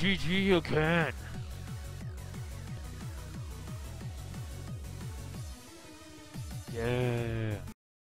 GG again. Yeah.